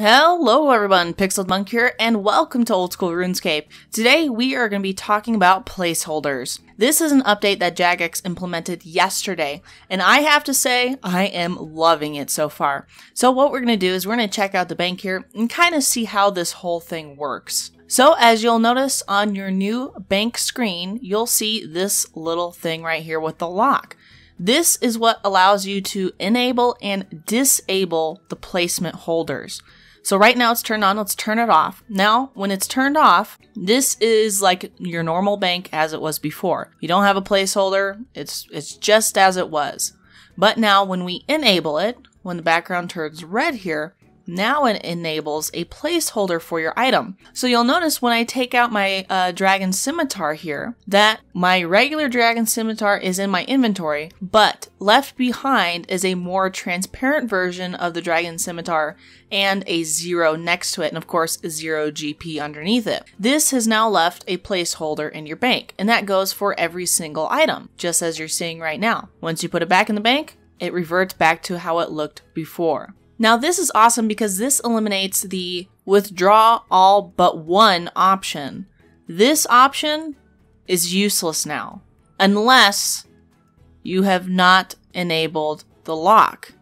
Hello everyone, Pixeled Monk here, and welcome to Old School RuneScape. Today we are going to be talking about placeholders. This is an update that Jagex implemented yesterday, and I have to say, I am loving it so far. So what we're going to do is we're going to check out the bank here and kind of see how this whole thing works. So as you'll notice on your new bank screen, you'll see this little thing right here with the lock. This is what allows you to enable and disable the placement holders. So right now it's turned on, let's turn it off. Now, when it's turned off, this is like your normal bank as it was before. You don't have a placeholder, it's just as it was. But now when we enable it, when the background turns red here, now it enables a placeholder for your item. So you'll notice when I take out my dragon scimitar here, that my regular dragon scimitar is in my inventory, but left behind is a more transparent version of the dragon scimitar and a 0 next to it, and of course 0 GP underneath it. This has now left a placeholder in your bank, and that goes for every single item, just as you're seeing right now. Once you put it back in the bank, it reverts back to how it looked before. Now this is awesome because this eliminates the withdraw all but one option. This option is useless now, unless you have not enabled the lock.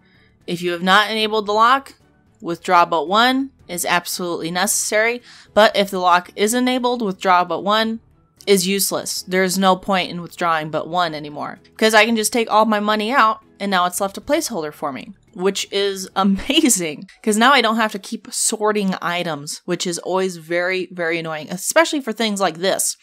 If you have not enabled the lock, withdraw but one is absolutely necessary, but if the lock is enabled, withdraw but one is useless. There's no point in withdrawing but one anymore, because I can just take all my money out and now it's left a placeholder for me, which is amazing because now I don't have to keep sorting items, which is always very, very annoying, especially for things like this.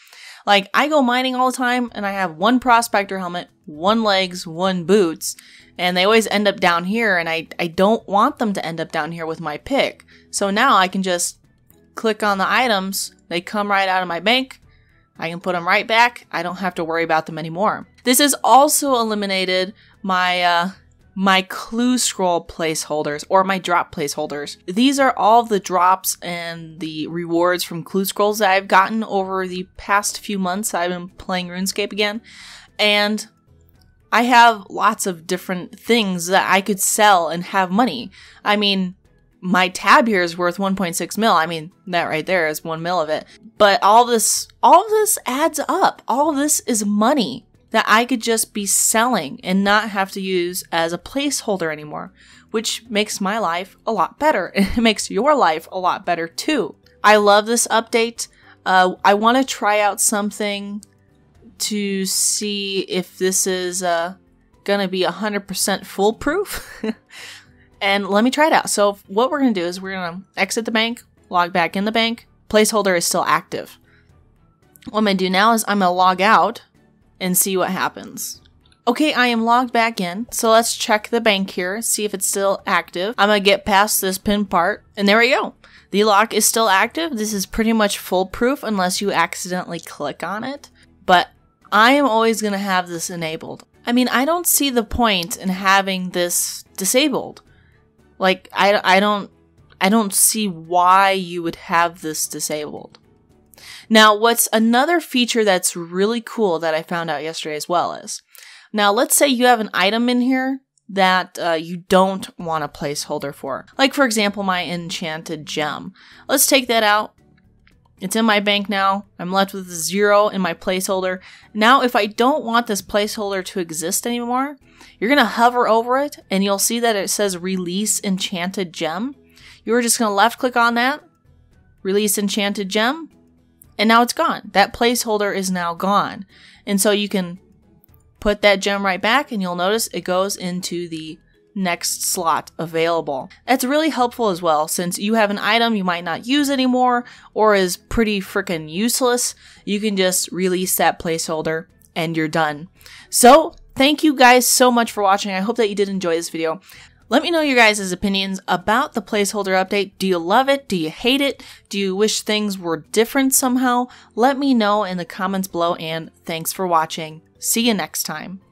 Like I go mining all the time and I have one prospector helmet, one legs, one boots, and they always end up down here and I don't want them to end up down here with my pick. So now I can just click on the items, they come right out of my bank, I can put them right back, I don't have to worry about them anymore. This has also eliminated my my clue scroll placeholders or my drop placeholders. These are all the drops and the rewards from clue scrolls that I've gotten over the past few months. I've been playing RuneScape again, and I have lots of different things that I could sell and have money. I mean, my tab here is worth 1.6 mil. I mean, that right there is 1 mil of it. But all this adds up. All this is money that I could just be selling and not have to use as a placeholder anymore, which makes my life a lot better. It makes your life a lot better too. I love this update. I want to try out something to see if this is gonna be 100% foolproof. And let me try it out. So what we're gonna do is we're gonna exit the bank, log back in the bank. Placeholder is still active. What I'm gonna do now is I'm gonna log out and see what happens. Okay, I am logged back in. So let's check the bank here, see if it's still active. I'm gonna get past this pin part, and there we go. The lock is still active. This is pretty much foolproof unless you accidentally click on it. But I am always gonna have this enabled. I mean, I don't see the point in having this disabled. Like, I don't see why you would have this disabled. Now, what's another feature that's really cool that I found out yesterday as well is, now let's say you have an item in here that you don't want a placeholder for. Like for example, my enchanted gem. Let's take that out. It's in my bank now. I'm left with 0 in my placeholder. Now, if I don't want this placeholder to exist anymore, you're gonna hover over it and you'll see that it says release enchanted gem. You're just gonna left click on that, release enchanted gem. And now it's gone. That placeholder is now gone. And so you can put that gem right back and you'll notice it goes into the next slot available. That's really helpful as well, since you have an item you might not use anymore or is pretty freaking useless. You can just release that placeholder and you're done. So thank you guys so much for watching. I hope that you did enjoy this video. Let me know your guys' opinions about the placeholder update. Do you love it? Do you hate it? Do you wish things were different somehow? Let me know in the comments below, and thanks for watching. See you next time.